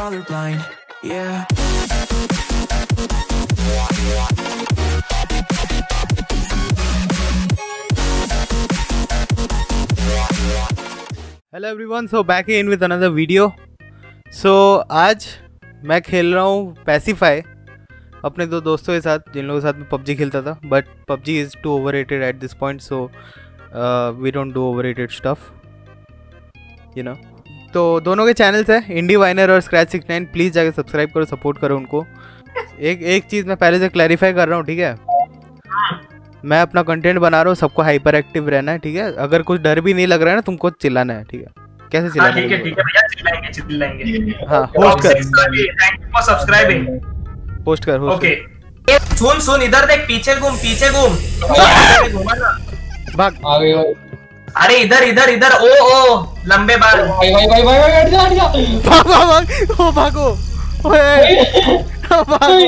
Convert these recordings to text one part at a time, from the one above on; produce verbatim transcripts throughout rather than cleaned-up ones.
Colorblind, yeah. Hello everyone, so back in with another video. सो आज मैं खेल रहा हूँ पैसिफाई अपने दो दोस्तों के साथ, जिन लोगों के साथ मैं पबजी खेलता था। But PUBG is too overrated at this point, so we don't do overrated stuff, you know. तो दोनों के चैनल्स हैं, इंडी वाइनर और स्क्रैच सिक्सटी नाइन। प्लीज़ जाके सब्सक्राइब करो, सपोर्ट करो उनको। एक एक चीज़ मैं पहले से क्लैरिफाई कर रहा हूँ, ठीक है? मैं अपना कंटेंट बना रहा हूँ, सबको हाइपर एक्टिव रहना है, ठीक है? अगर कुछ डर भी नहीं लग रहा है ना तुमको, चिल्लाना है, ठीक है? कैसे चिल्लाना है? ठीक है ठीक है भैया, चिल्लाएंगे चिल्लाएंगे। हाँ, पोस्ट कर, thank you for subscribing. Post कर, ओके। सुन सुन, इधर देख, पीछे घूम पीछे घूम, घूमना भाग। अरे इधर इधर इधर, ओ ओ लंबे बाल। भाई भाई भाई भाई भाई, हट जा हट जा, भाग भाग, ओ भागो ओए भागो।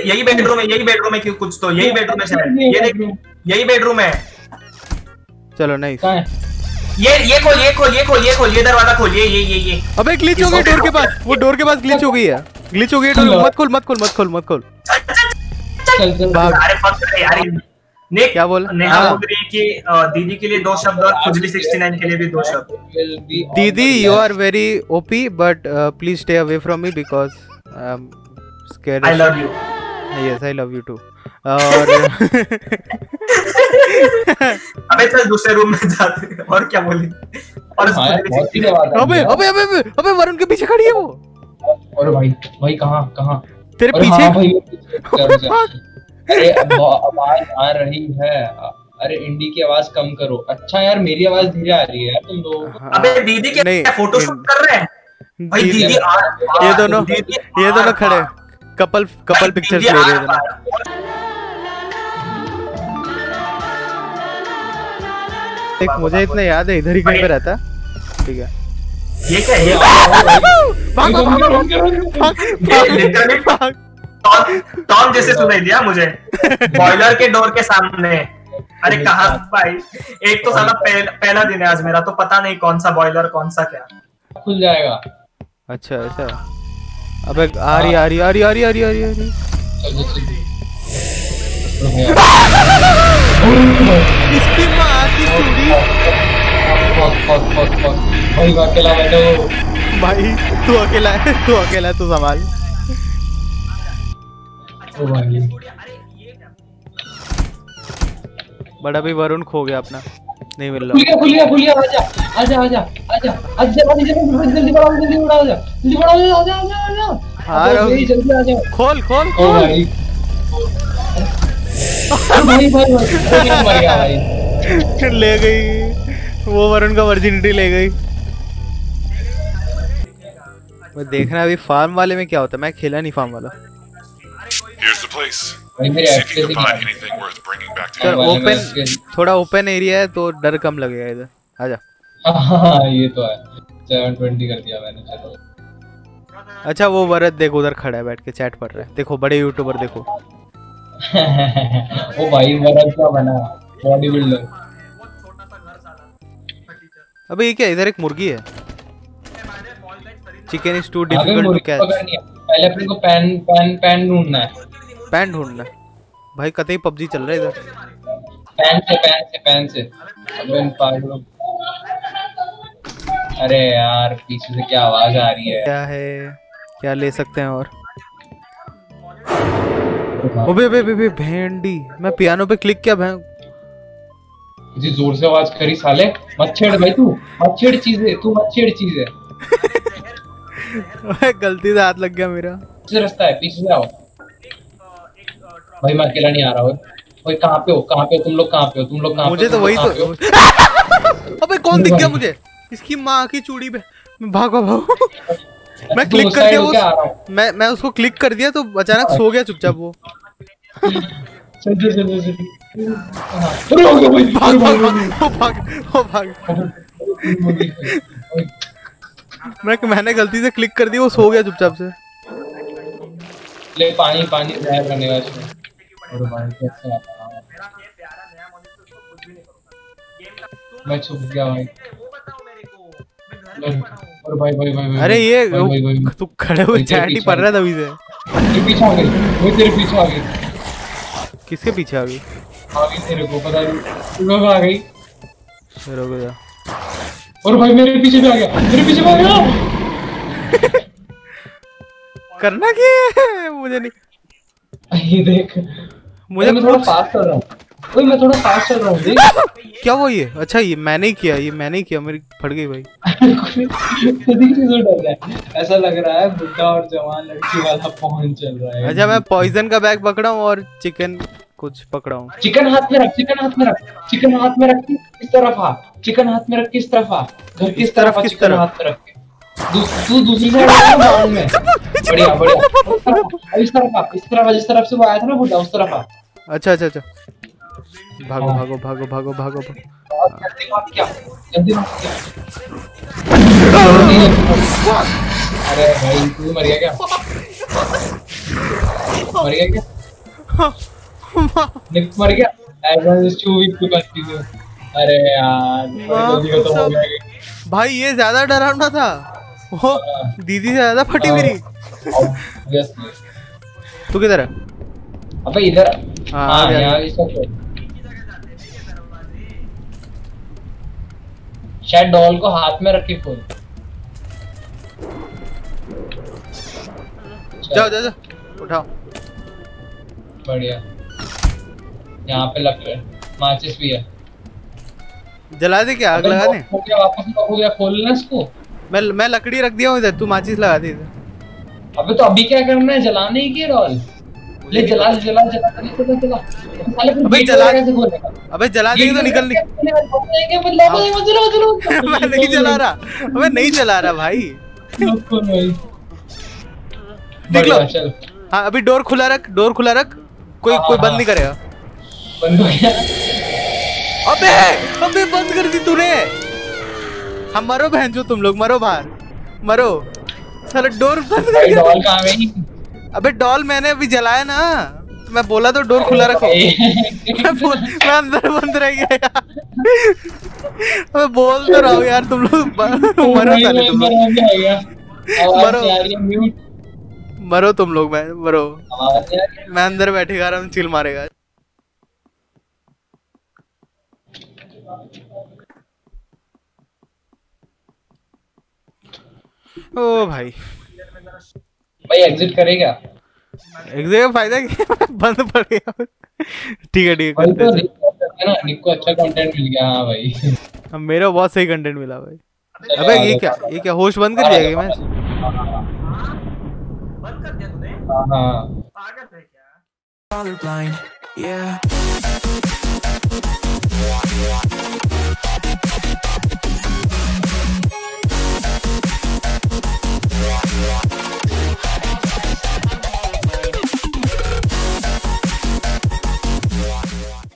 यही बेडरूम है, यही बेडरूम है, क्यों कुछ तो यही बेडरूम है शायद, ये देखो यही बेडरूम है। चलो नाइस। ये ये खोल ये खोल ये खोल ये खोल, ये दरवाजा खोल, ये ये ये ये। अबे ग्लिच हो गई डोर के पास, वो डोर के पास ग्लिच हो गई है, ग्लिच हो गई है। मत खोल मत खोल मत खोल मत खोल। अरे फक यार, ने क्या बोला? नेहा बोल रही है कि दीदी के लिए दो शब्द और खुजली सिक्सटी नाइन के लिए भी दो शब्द। दीदी you are very OP, but please stay away from me because I am scared. I love you. Yes I love you too. और अबे चल दूसरे रूम में जाते, और क्या बोले? और अबे अबे अबे अबे वरुण के पीछे खड़ी है वो। और भाई भाई कहां कहां तेरे पीछे? अरे आवाज आ रही है, अरे इंडी की आवाज कम करो। अच्छा यार मेरी आवाज धीरे आ रही है यार, तुम लोग। अबे दीदी के फोटोशूट कर रहे हैं भाई, दीदी आर। ये दोनों ये दोनों खड़े कपल कपल पिक्चर्स ले रहे हैं। एक मुझे इतना याद है, इधर ही कहीं पे रहता, ठीक है? ये क्या है? भाग भाग भाग। टॉम टॉम जैसे सुनाई दिया मुझे, बॉयलर के डोर के सामने। अरे कहां भाई, एक तो साला पह, पहला दिन है आज मेरा, तो पता नहीं कौन सा बॉयलर कौन सा क्या खुल जाएगा। अच्छा ऐसा। अबे आ रही आ रही आ रही आ रही आ रही आ रही। इसकी मां की चूड़ी। भाई अकेला बैठो भाई, तू अकेला है, तू अकेला है, तू संभाल। बड़ा भी वरुण खो गया अपना, नहीं मिल रहा। खुल गया खुल गया, आजा आजा आजा आजा आजा, जल्दी बड़ा जल्दी बड़ा आजा जल्दी बड़ा आजा आजा आजा, जल्दी आजा, खोल खोल खोल। भाई भाई भाई ले गई वो, वरुण का वर्जिनिटी ले गई। देखना अभी फार्म वाले में क्या होता है, मैं खेला नहीं फार्म वाला। Here's the place. If you can find anything worth bringing back to you. Open, थोड़ा ओपन एरिया है तो डर कम लगेगा इधर। आजा। ये तो है। सेवन ट्वेंटी कर दिया मैंने, चलो। अच्छा वो वरद देखो उधर खड़ा है, बैठ के चैट पढ़ रहा है। देखो बड़े यूट्यूबर देखो। ओ भाई वरद क्या बना, बॉडी बिल्डर। अबे ये क्या, इधर एक मुर्गी है। Chicken is too difficult to catch. पहले अपने को पैन पैन पैन ढूंढना है, पैन ढूंढना भाई। कतई पबजी चल रहा है इधर। पैन से पैन से पैन से अपन पागल। अरे यार पीछे से क्या आवाज आ रही है, क्या है, क्या ले सकते हैं? और ओबे ओबे ओबे भेंडी, मैं पियानो पे क्लिक किया। भैं जी जोर से आवाज करी साले, मत छेड़ भाई, तू मत छेड़ चीजें, तू मत छेड़ चीजें। गलती से हाथ लग गया मेरा। पीछे रास्ता है, पीछे से आओ। भाई मैं अकेला नहीं आ रहा हूँ। भाई कहाँ पे हो, कहाँ पे हो तुम लोग, कहाँ पे हो तुम लोग, कहाँ? मुझे तो वही तो। अबे कौन दिख गया मुझे, इसकी माँ की चूड़ी पे। भागो भागो। मैं क्लिक कर दिया वो, मैं मैं उसको क्लिक कर दिया तो अचानक सो गया चुपचाप वो। भाग भाग भाग। मैं मैंने गलती से क्लिक कर दी, वो सो गया चुपचाप से। ले पानी पानी जाहिर करने का शुरू। और भाई कैसे आता है मेरा ये प्यारा नया मॉनिटर, उसको कुछ भी नहीं करूंगा। गेम का मैं छुप गया भाई, वो बताओ मेरे को, मैं घर अरे ये तू खड़े हो चैट ही पढ़ रहा था अभी से। ये पीछे आ गई, वो तेरे पीछे आ गई। किसके पीछे आ गई? आ गई तेरे को पता नहीं, लोग आ गई। रुक जा। और भाई मेरे पीछे भी आ गया, मेरे पीछे भी आ गया। करना क्या है मुझे नहीं। ये देख मुझे थोड़ा फास्ट कर रहा हूं। ओए मैं थोड़ा फास्ट चल रहा हूं देख। क्या वो ये अच्छा ये मैंने ही किया, ये मैंने ही किया, मेरी फट गई भाई। ऐसा लग रहा है बुड्ढा और जवान लड़की वाला पॉन चल रहा है। अच्छा मैं पॉइजन का बैग पकड़ा हूं और चिकन कुछ पकड़ा हूं। चिकन हाथ में रख, चिकन हाथ में रख, चिकन हाथ में रख के इस तरफ आ, चिकन हाथ में रख के इस तरफ आ, घर की इस तरफ किस तरफ हाथ में रख के तू दूसरी तरफ डाउन में। बढ़िया बढ़िया इस तरफ आ, इस तरफ जिस तरफ से वो आया था ना बुड्ढा उस तरफ आ। अच्छा अच्छा अच्छा भागो भागो भागो भागो भागो क्या जल्दी। अरे भाई तू मर गया क्या? मर गया क्या? निक मर गया। अरे यार भाई ये ज्यादा डरावना था, वो दीदी से ज्यादा फटी मेरी। तू किधर है? अबे इधर। हाँ यार शायद डॉल को हाथ में रखे फोन। जाओ जाओ उठाओ। बढ़िया यहाँ पे लकड़ी माचिस भी है, जला दे क्या आग लगा दे। हो गया वापस लॉक हो गया, खोलना इसको। मैं मैं लकड़ी रख दिया हूँ इधर, तू माचिस लगा दे इधर। अबे तो अभी क्या करना है, जलाने ही की डॉल ले। जला जला जला जला जला अबे जला कैसे खोलेगा? अबे जला देंगे तो निकल निकल। मैं नहीं जला रहा, अबे नहीं जला रहा भाई। देख लो हाँ अभी डोर खुला रख, डोर खुला रख, कोई कोई बंद नहीं करेगा। बंद हो गया। अबे अबे बंद कर दी तूने। हम मरो बहन जो, तुम लोग मरो बाहर, मरो साला। डोर बंद कर दिया। अबे डॉल मैंने अभी जलाया ना, तो मैं बोला तो डोर खुला रखो। मैं, मैं अंदर बंद रह गया यार। अबे बोल तो रहा हूँ यार, तुम लोग मरो साले, तुम लोग मरो मरो तुम लोग मैं मरो। मैं अंदर बैठेगा आराम चिल मारेगा। ओ भाई भाई एग्जिट करेगा, एग्जिट फायदा क्या? बंद पड़ गया। ठीक है ठीक है ना, निक को अच्छा कंटेंट मिल गया। हाँ भाई अब मेरा बहुत सही कंटेंट मिला भाई। अबे ये क्या ये क्या होस्ट बंद कर दिया? मैं बंद कर दिया तूने? हां पागल है क्या?